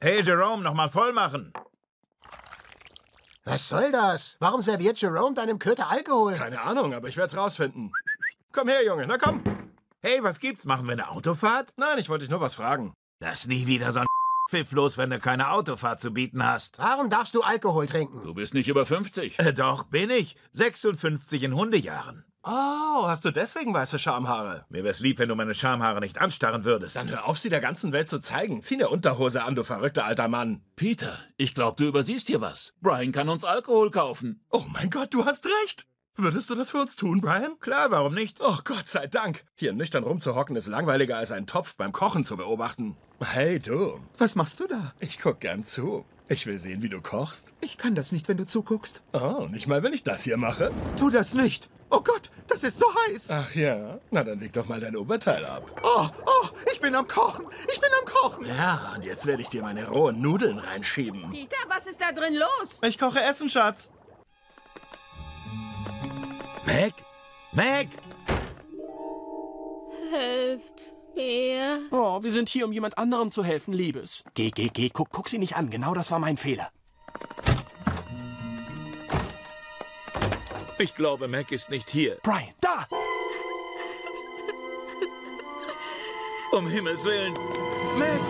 Hey, Jerome, nochmal voll machen. Was soll das? Warum serviert Jerome deinem Köter Alkohol? Keine Ahnung, aber ich werd's rausfinden. Komm her, Junge, na komm. Hey, was gibt's? Machen wir eine Autofahrt? Nein, ich wollte dich nur was fragen. Lass nie wieder so ein Pfiff los, wenn du keine Autofahrt zu bieten hast. Warum darfst du Alkohol trinken? Du bist nicht über 50. Doch, bin ich. 56 in Hundejahren. Oh, hast du deswegen weiße Schamhaare? Mir wär's lieb, wenn du meine Schamhaare nicht anstarren würdest. Dann hör auf, sie der ganzen Welt zu zeigen. Zieh eine Unterhose an, du verrückter alter Mann. Peter, ich glaub, du übersiehst hier was. Brian kann uns Alkohol kaufen. Oh mein Gott, du hast recht. Würdest du das für uns tun, Brian? Klar, warum nicht? Oh, Gott sei Dank. Hier nüchtern rumzuhocken ist langweiliger als einen Topf beim Kochen zu beobachten. Hey, du. Was machst du da? Ich guck gern zu. Ich will sehen, wie du kochst. Ich kann das nicht, wenn du zuguckst. Oh, nicht mal, wenn ich das hier mache. Tu das nicht. Oh Gott, das ist so heiß. Ach ja? Na, dann leg doch mal dein Oberteil ab. Oh, ich bin am Kochen. Ich bin am Kochen. Ja, und jetzt werde ich dir meine rohen Nudeln reinschieben. Peter, was ist da drin los? Ich koche Essen, Schatz. Meg? Meg? Helft mir. Oh, wir sind hier, um jemand anderem zu helfen, Liebes. Geh, guck sie nicht an. Genau das war mein Fehler. Ich glaube, Meg ist nicht hier. Brian, da! Um Himmels Willen. Meg!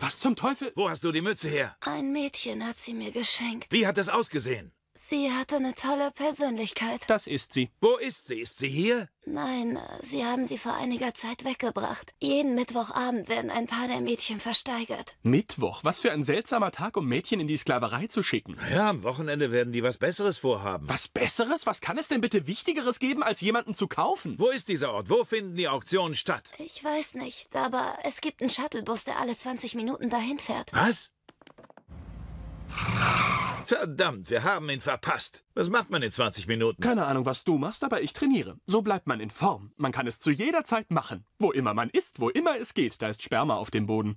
Was zum Teufel? Wo hast du die Mütze her? Ein Mädchen hat sie mir geschenkt. Wie hat es ausgesehen? Sie hatte eine tolle Persönlichkeit. Das ist sie. Wo ist sie? Ist sie hier? Nein, sie haben sie vor einiger Zeit weggebracht. Jeden Mittwochabend werden ein paar der Mädchen versteigert. Mittwoch? Was für ein seltsamer Tag, um Mädchen in die Sklaverei zu schicken. Ja, am Wochenende werden die was Besseres vorhaben. Was Besseres? Was kann es denn bitte Wichtigeres geben, als jemanden zu kaufen? Wo ist dieser Ort? Wo finden die Auktionen statt? Ich weiß nicht, aber es gibt einen Shuttlebus, der alle 20 Minuten dahin fährt. Was? Verdammt, wir haben ihn verpasst. Was macht man in 20 Minuten? Keine Ahnung, was du machst, aber ich trainiere. So bleibt man in Form. Man kann es zu jeder Zeit machen. Wo immer man ist, wo immer es geht, da ist Sperma auf dem Boden.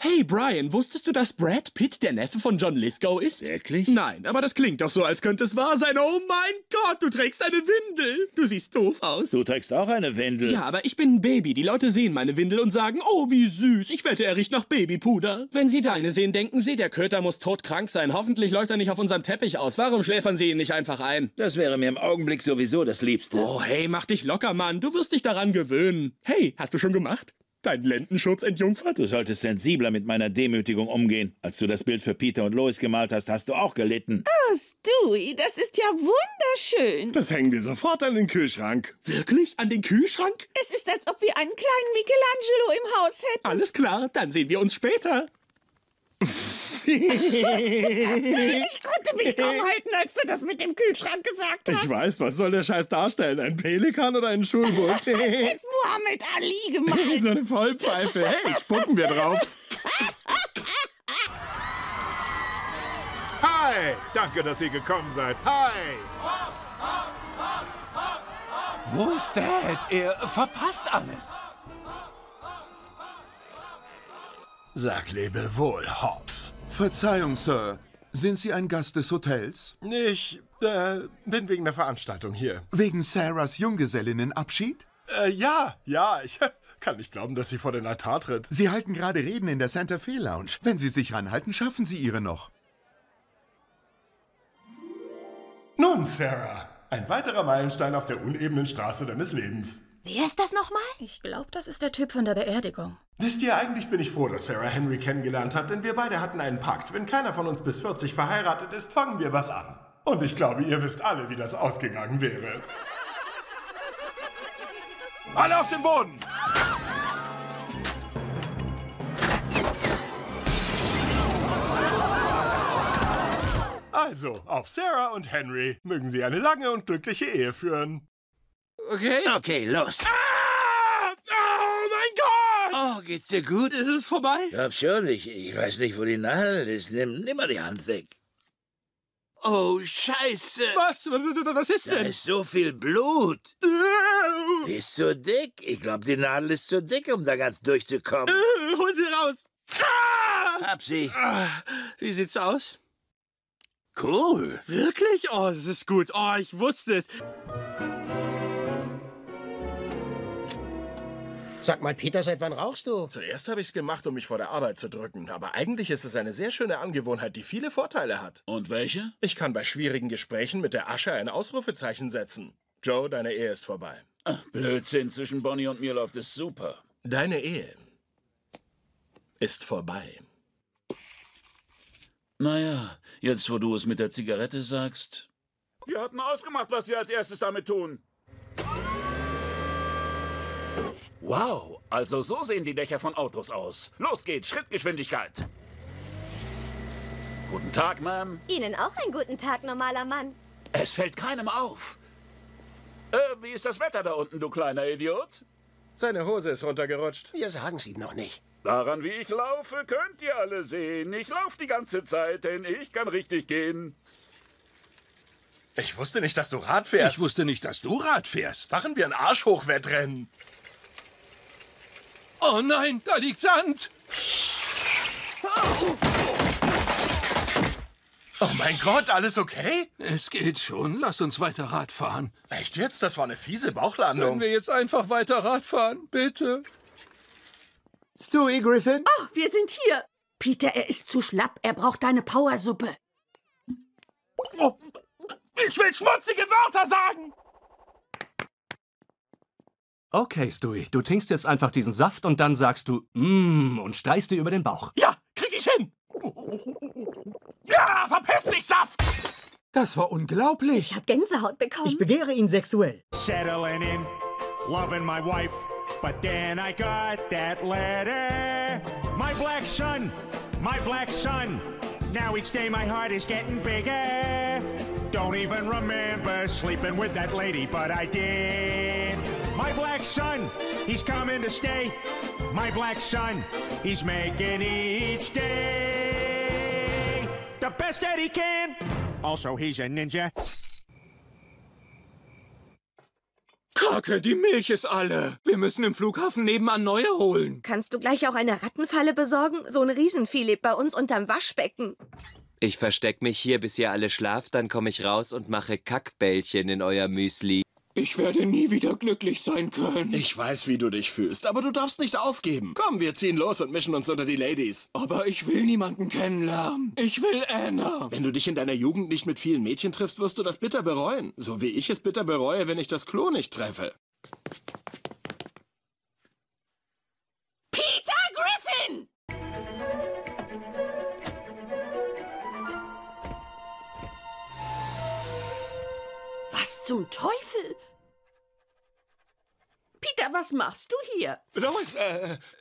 Hey, Brian, wusstest du, dass Brad Pitt der Neffe von John Lithgow ist? Wirklich? Nein, aber das klingt doch so, als könnte es wahr sein. Oh mein Gott, du trägst eine Windel. Du siehst doof aus. Du trägst auch eine Windel. Ja, aber ich bin ein Baby. Die Leute sehen meine Windel und sagen, oh, wie süß. Ich wette, er riecht nach Babypuder. Wenn sie deine sehen, denken sie, der Köter muss todkrank sein. Hoffentlich läuft er nicht auf unserem Teppich aus. Warum schläfern sie ihn nicht einfach ein? Das wäre mir im Augenblick sowieso das Liebste. Oh, hey, mach dich locker, Mann. Du wirst dich daran gewöhnen. Hey, hast du schon gemacht? Dein Lendenschutz entjungfert? Du solltest sensibler mit meiner Demütigung umgehen. Als du das Bild für Peter und Lois gemalt hast, hast du auch gelitten. Oh, Stewie, das ist ja wunderschön. Das hängen wir sofort an den Kühlschrank. Wirklich? An den Kühlschrank? Es ist, als ob wir einen kleinen Michelangelo im Haus hätten. Alles klar, dann sehen wir uns später. Ich konnte mich kaum halten, als du das mit dem Kühlschrank gesagt hast. Ich weiß, was soll der Scheiß darstellen? Ein Pelikan oder ein Schulbus? Du hast jetzt Muhammad Ali gemalt. So eine Vollpfeife. Hey, spucken wir drauf. Hi, danke, dass ihr gekommen seid. Hi. Wo ist Dad? Er verpasst alles. Sag lebewohl, Hobbs. Verzeihung, Sir. Sind Sie ein Gast des Hotels? Ich bin wegen der Veranstaltung hier. Wegen Sarahs Junggesellinnenabschied? Ja. Ich kann nicht glauben, dass sie vor den Altar tritt. Sie halten gerade Reden in der Santa Fe Lounge. Wenn Sie sich ranhalten, schaffen Sie ihre noch. Nun, Sarah. Ein weiterer Meilenstein auf der unebenen Straße deines Lebens. Wer ist das nochmal? Ich glaube, das ist der Typ von der Beerdigung. Wisst ihr, eigentlich bin ich froh, dass Sarah Henry kennengelernt hat, denn wir beide hatten einen Pakt. Wenn keiner von uns bis 40 verheiratet ist, fangen wir was an. Und ich glaube, ihr wisst alle, wie das ausgegangen wäre. Alle auf den Boden! Also, auf Sarah und Henry. Mögen sie eine lange und glückliche Ehe führen. Okay? Okay, los. Ah! Oh, mein Gott! Oh, geht's dir gut? Ist es vorbei? Ich glaub schon. Ich weiß nicht, wo die Nadel ist. Nimm mal die Hand weg. Oh, Scheiße. Was ist denn? Da ist so viel Blut. Die ist zu dick. Ich glaube, die Nadel ist zu dick, um da ganz durchzukommen. Hol sie raus. Ah! Hab sie. Wie sieht's aus? Cool. Wirklich? Oh, das ist gut. Oh, ich wusste es. Sag mal, Peter, seit wann rauchst du? Zuerst habe ich es gemacht, um mich vor der Arbeit zu drücken. Aber eigentlich ist es eine sehr schöne Angewohnheit, die viele Vorteile hat. Und welche? Ich kann bei schwierigen Gesprächen mit der Asche ein Ausrufezeichen setzen. Joe, deine Ehe ist vorbei. Ach, Blödsinn. Zwischen Bonnie und mir läuft es super. Deine Ehe ist vorbei. Naja, jetzt wo du es mit der Zigarette sagst... Wir hatten ausgemacht, was wir als erstes damit tun. Wow, also so sehen die Dächer von Autos aus. Los geht's, Schrittgeschwindigkeit. Guten Tag, Ma'am. Ihnen auch einen guten Tag, normaler Mann. Es fällt keinem auf. Wie ist das Wetter da unten, du kleiner Idiot? Seine Hose ist runtergerutscht. Wir sagen's ihm noch nicht. Daran, wie ich laufe, könnt ihr alle sehen. Ich laufe die ganze Zeit, denn ich kann richtig gehen. Ich wusste nicht, dass du Rad fährst. Ich wusste nicht, dass du Rad fährst. Machen wir ein Arschhochwettrennen. Oh nein, da liegt Sand! Oh mein Gott, alles okay? Es geht schon, lass uns weiter Rad fahren. Echt jetzt? Das war eine fiese Bauchlandung. Können wir jetzt einfach weiter Rad fahren, bitte? Stewie, Griffin? Oh, wir sind hier. Peter, er ist zu schlapp, er braucht deine Powersuppe. Oh, ich will schmutzige Wörter sagen! Okay, Stewie, du trinkst jetzt einfach diesen Saft und dann sagst du mmm und streichst dir über den Bauch. Ja, krieg ich hin! Ja, verpiss dich, Saft! Das war unglaublich. Ich hab Gänsehaut bekommen. Ich begehre ihn sexuell. Settling in, loving my wife, but then I got that letter. My black son, my black son. Now each day my heart is getting bigger. Don't even remember sleeping with that lady, but I did. My black son, he's coming to stay. My black son, he's making each day the best that he can. Also, he's a ninja. Kacke, die Milch ist alle. Wir müssen im Flughafen nebenan neue holen. Kannst du gleich auch eine Rattenfalle besorgen? So ein Riesenvieh lebt bei uns unterm Waschbecken. Ich versteck mich hier, bis ihr alle schlaft, dann komme ich raus und mache Kackbällchen in euer Müsli. Ich werde nie wieder glücklich sein können. Ich weiß, wie du dich fühlst, aber du darfst nicht aufgeben. Komm, wir ziehen los und mischen uns unter die Ladies. Aber ich will niemanden kennenlernen. Ich will Anna. Wenn du dich in deiner Jugend nicht mit vielen Mädchen triffst, wirst du das bitter bereuen. So wie ich es bitter bereue, wenn ich das Klo nicht treffe. Peter Griffin! Was zum Teufel? Peter, was machst du hier? Lois,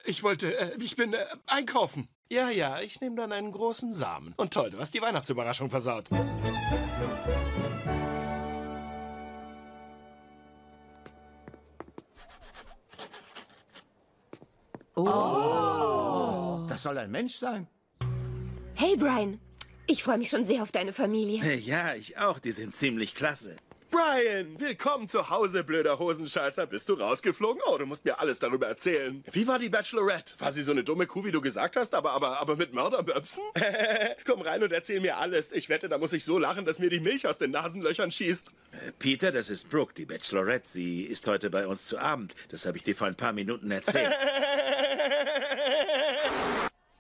ich bin einkaufen. Ja, ja, ich nehme dann einen großen Samen. Und toll, du hast die Weihnachtsüberraschung versaut. Oh. Das soll ein Mensch sein. Hey, Brian. Ich freue mich schon sehr auf deine Familie. Ja, ich auch. Die sind ziemlich klasse. Brian, willkommen zu Hause, blöder Hosenscheißer. Bist du rausgeflogen? Oh, du musst mir alles darüber erzählen. Wie war die Bachelorette? War sie so eine dumme Kuh, wie du gesagt hast, aber mit Mörderböpsen? Komm rein und erzähl mir alles. Ich wette, da muss ich so lachen, dass mir die Milch aus den Nasenlöchern schießt. Peter, das ist Brooke, die Bachelorette. Sie ist heute bei uns zu Abend. Das habe ich dir vor ein paar Minuten erzählt.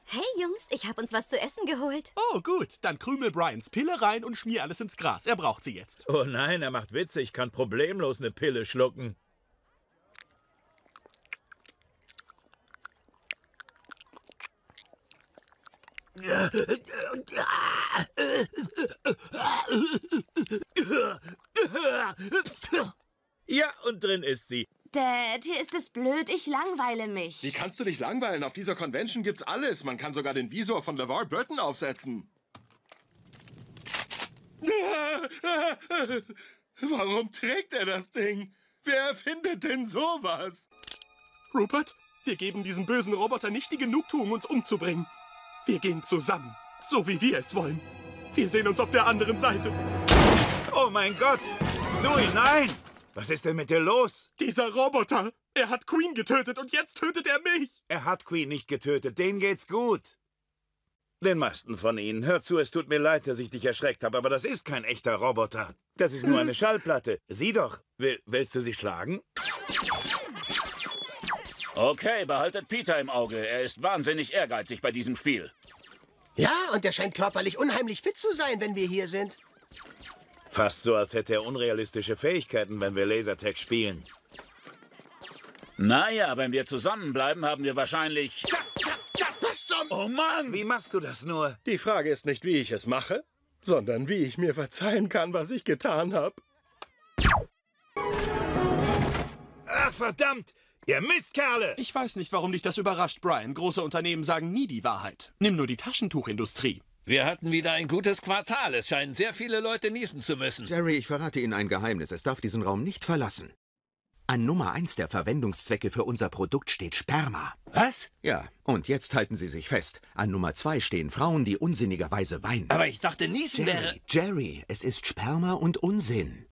Hey, Jungs, ich habe uns was zu essen geholt. Oh, gut. Dann krümel Brians Pille rein und schmier alles ins Gras. Er braucht sie jetzt. Oh nein, er macht Witze. Ich kann problemlos eine Pille schlucken. Ja, und drin ist sie. Dad, hier ist es blöd, ich langweile mich. Wie kannst du dich langweilen? Auf dieser Convention gibt's alles. Man kann sogar den Visor von LeVar Burton aufsetzen. Warum trägt er das Ding? Wer erfindet denn sowas? Rupert, wir geben diesem bösen Roboter nicht die Genugtuung, uns umzubringen. Wir gehen zusammen, so wie wir es wollen. Wir sehen uns auf der anderen Seite. Oh mein Gott! Stewie, nein! Was ist denn mit dir los? Dieser Roboter! Er hat Queen getötet und jetzt tötet er mich! Er hat Queen nicht getötet, denen geht's gut. Den meisten von ihnen. Hör zu, es tut mir leid, dass ich dich erschreckt habe, aber das ist kein echter Roboter. Das ist nur eine Schallplatte. Sieh doch. Willst du sie schlagen? Okay, behaltet Peter im Auge. Er ist wahnsinnig ehrgeizig bei diesem Spiel. Ja, und er scheint körperlich unheimlich fit zu sein, wenn wir hier sind. Fast so, als hätte er unrealistische Fähigkeiten, wenn wir Lasertag spielen. Naja, wenn wir zusammenbleiben, haben wir wahrscheinlich... Zack, zack, zack, was zum... Oh Mann! Wie machst du das nur? Die Frage ist nicht, wie ich es mache, sondern wie ich mir verzeihen kann, was ich getan habe. Ach, verdammt! Ihr Mistkerle! Ich weiß nicht, warum dich das überrascht, Brian. Große Unternehmen sagen nie die Wahrheit. Nimm nur die Taschentuchindustrie. Wir hatten wieder ein gutes Quartal. Es scheinen sehr viele Leute niesen zu müssen. Jerry, ich verrate Ihnen ein Geheimnis. Es darf diesen Raum nicht verlassen. An Nummer 1 der Verwendungszwecke für unser Produkt steht Sperma. Was? Ja, und jetzt halten Sie sich fest. An Nummer 2 stehen Frauen, die unsinnigerweise weinen. Aber ich dachte, niesen wäre... Jerry, es ist Sperma und Unsinn.